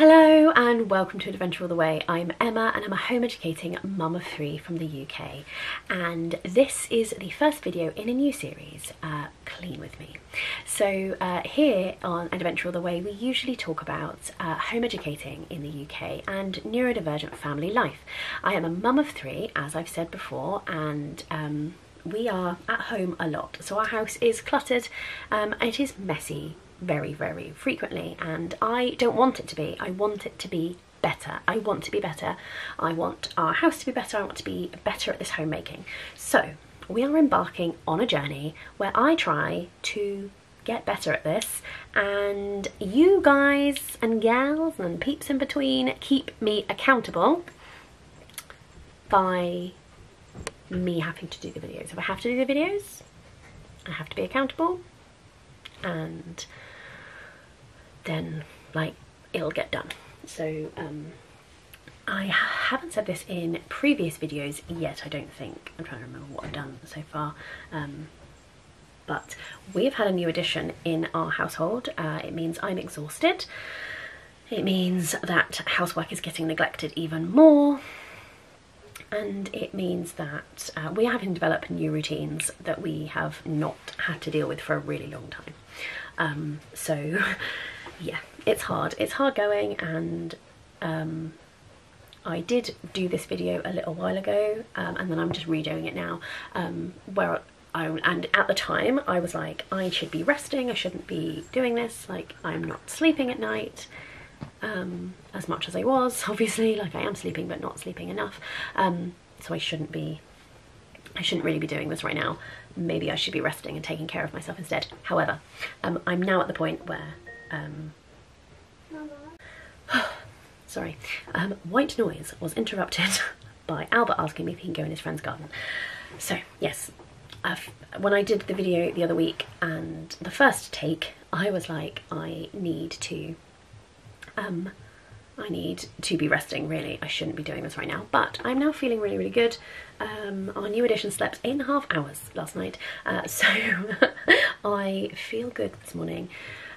Hello and welcome to Adventure All The Way. I'm Emma and I'm a home educating mum of three from the UK, and this is the first video in a new series, Clean With Me. So here on Adventure All The Way we usually talk about home educating in the UK and neurodivergent family life. I am a mum of three, as I've said before, and we are at home a lot, so our house is cluttered, it is messy very frequently, and I don't want it to be. I want it to be better. I want to be better. I want our house to be better. I want to be better at this homemaking. So we are embarking on a journey where I try to get better at this, and you guys and gals and peeps in between keep me accountable by me having to do the videos. If I have to do the videos, I have to be accountable, and then like it'll get done. So I haven't said this in previous videos yet, I don't think. I'm trying to remember what I've done so far, but we've had a new addition in our household. It means I'm exhausted, it means that housework is getting neglected even more, and it means that we are having to develop new routines that we have not had to deal with for a really long time. So yeah, it's hard going, and I did do this video a little while ago, and then I'm just redoing it now, and at the time I was like, I should be resting, I shouldn't be doing this, like I'm not sleeping at night as much as I was. Obviously, like I am sleeping but not sleeping enough, so I shouldn't really be doing this right now. Maybe I should be resting and taking care of myself instead. However, I'm now at the point where sorry, white noise was interrupted by Albert asking me if he can go in his friend's garden. So yes, when I did the video the other week and the first take, I was like, I need to be resting, really. I shouldn't be doing this right now, but I'm now feeling really good. Our new addition slept 8.5 hours last night, so I feel good this morning,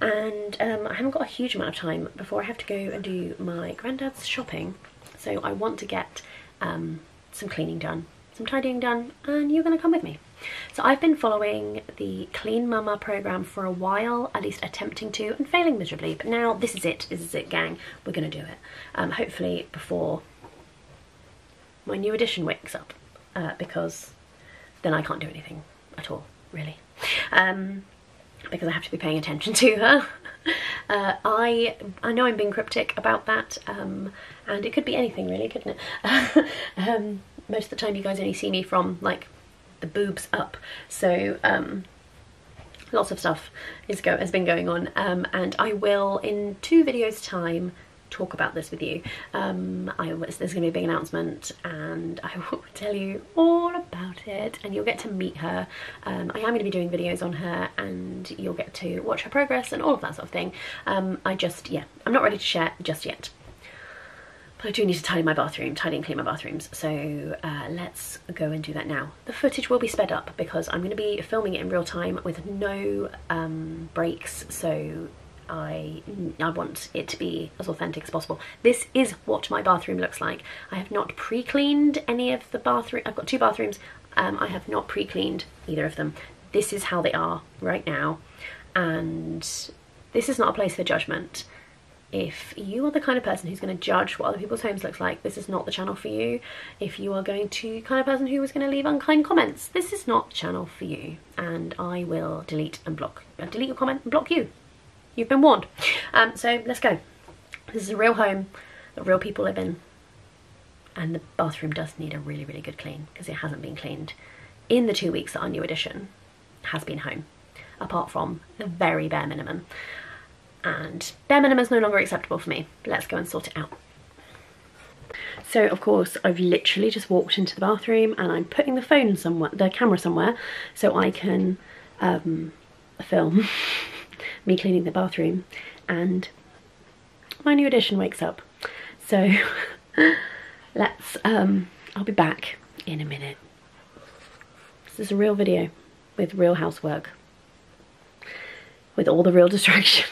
and I haven't got a huge amount of time before I have to go and do my granddad's shopping, so I want to get some cleaning done, some tidying done, and you're gonna come with me. So I've been following the Clean Mama program for a while, at least attempting to, and failing miserably, but now this is it gang, we're gonna do it. Hopefully before my new edition wakes up, because then I can't do anything at all, really, because I have to be paying attention to her. I know I'm being cryptic about that, and it could be anything really, couldn't it? Most of the time you guys only see me from like the boobs up, so lots of stuff has been going on, and I will in 2 videos time talk about this with you. There's gonna be a big announcement and I will tell you all about it, and you'll get to meet her. I am gonna be doing videos on her and you'll get to watch her progress and all of that sort of thing. I'm not ready to share just yet, but I do need to tidy and clean my bathrooms, so let's go and do that now. The footage will be sped up because I'm going to be filming it in real time with no breaks, so I want it to be as authentic as possible. This is what my bathroom looks like. I have not pre-cleaned any of the bathroom. I've got 2 bathrooms, I have not pre-cleaned either of them. This is how they are right now, and this is not a place for judgment. If you are the kind of person who's going to judge what other people's homes looks like, this is not the channel for you. If you are going to kind of person who is going to leave unkind comments, this is not the channel for you, and I will delete and block. I'll delete your comment and block you. You've been warned. So let's go. This is a real home that real people live in, and the bathroom does need a really good clean, because it hasn't been cleaned in the 2 weeks that our new addition has been home, apart from the very bare minimum. And bare minimum is no longer acceptable for me. Let's go and sort it out. So of course I've literally just walked into the bathroom, and I'm putting the phone somewhere, the camera somewhere, so I can film me cleaning the bathroom, and my new addition wakes up. So let's I'll be back in a minute. This is a real video with real housework, with all the real distractions.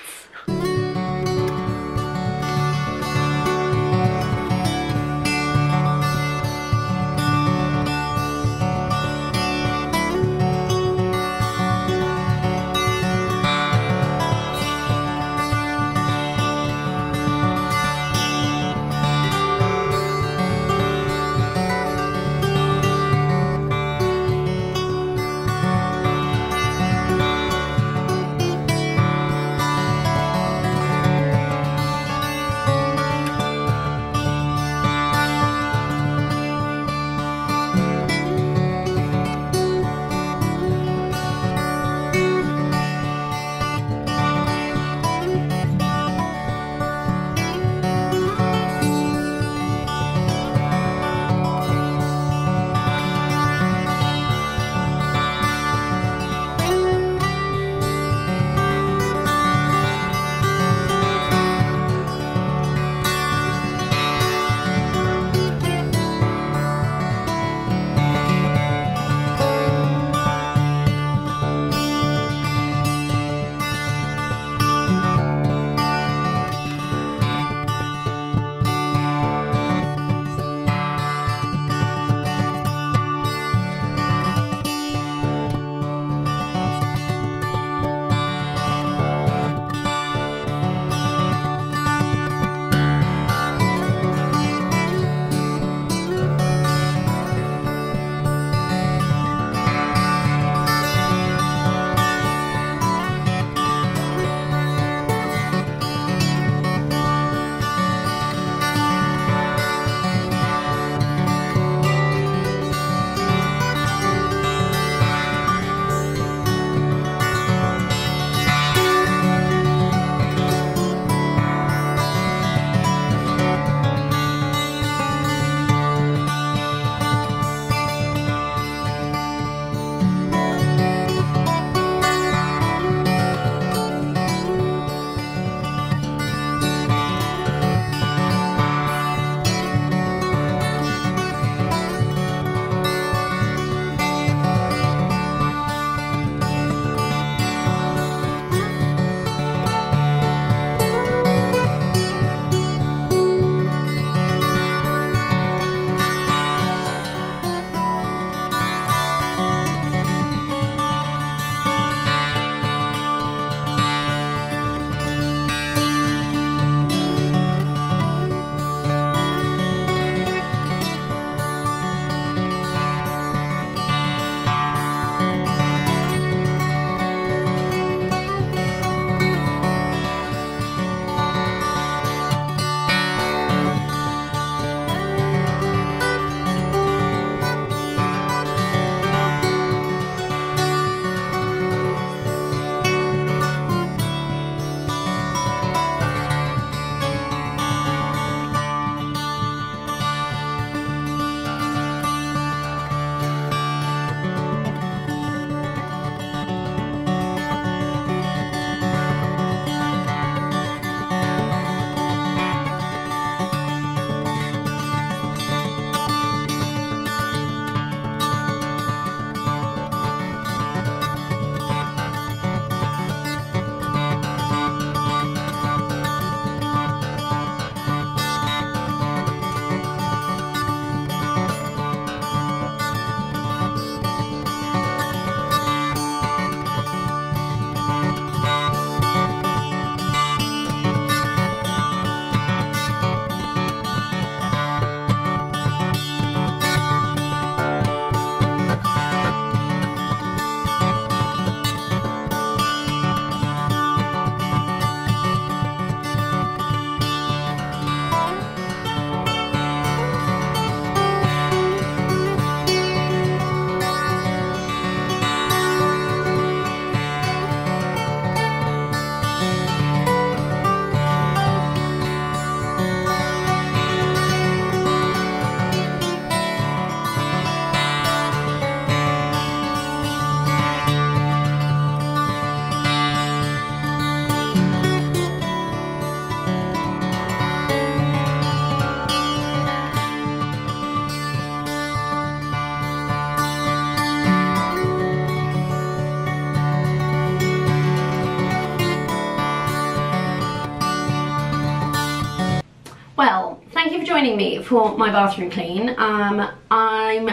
Well, thank you for joining me for my bathroom clean. I'm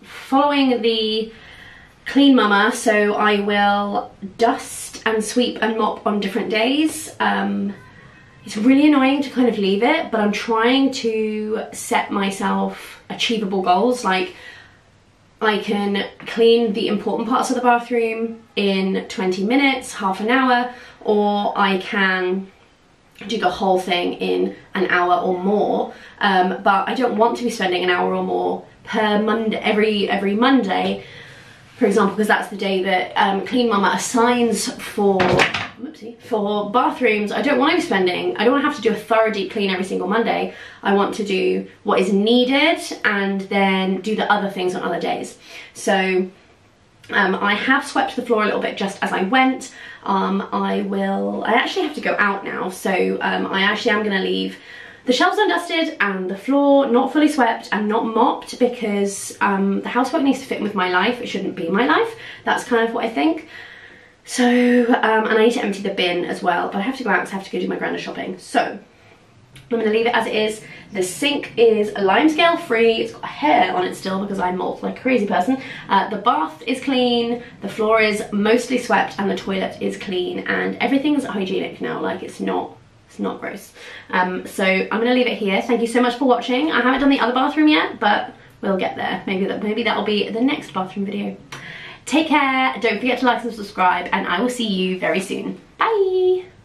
following the Clean Mama, so I will dust and sweep and mop on different days. It's really annoying to kind of leave it, but I'm trying to set myself achievable goals. Like, I can clean the important parts of the bathroom in 20 minutes, half an hour, or I can do the whole thing in an hour or more, but I don't want to be spending an hour or more per Monday, every Monday, for example, because that's the day that Clean Mama assigns for bathrooms. I don't want to be spending, I don't want to have to do a thorough deep clean every single Monday. I want to do what is needed and then do the other things on other days. So I have swept the floor a little bit just as I went. I actually have to go out now, so I actually am going to leave the shelves undusted and the floor not fully swept and not mopped, because the housework needs to fit with my life. It shouldn't be my life. That's kind of what I think. So, and I need to empty the bin as well, but I have to go out because I have to go do my granda shopping. So, I'm going to leave it as it is. The sink is limescale free. It's got hair on it still because I mopped like a crazy person. The bath is clean, the floor is mostly swept, and the toilet is clean, and everything's hygienic now. Like, it's not gross. So I'm going to leave it here. Thank you so much for watching. I haven't done the other bathroom yet, but we'll get there. Maybe that'll be the next bathroom video. Take care, don't forget to like and subscribe, and I will see you very soon. Bye!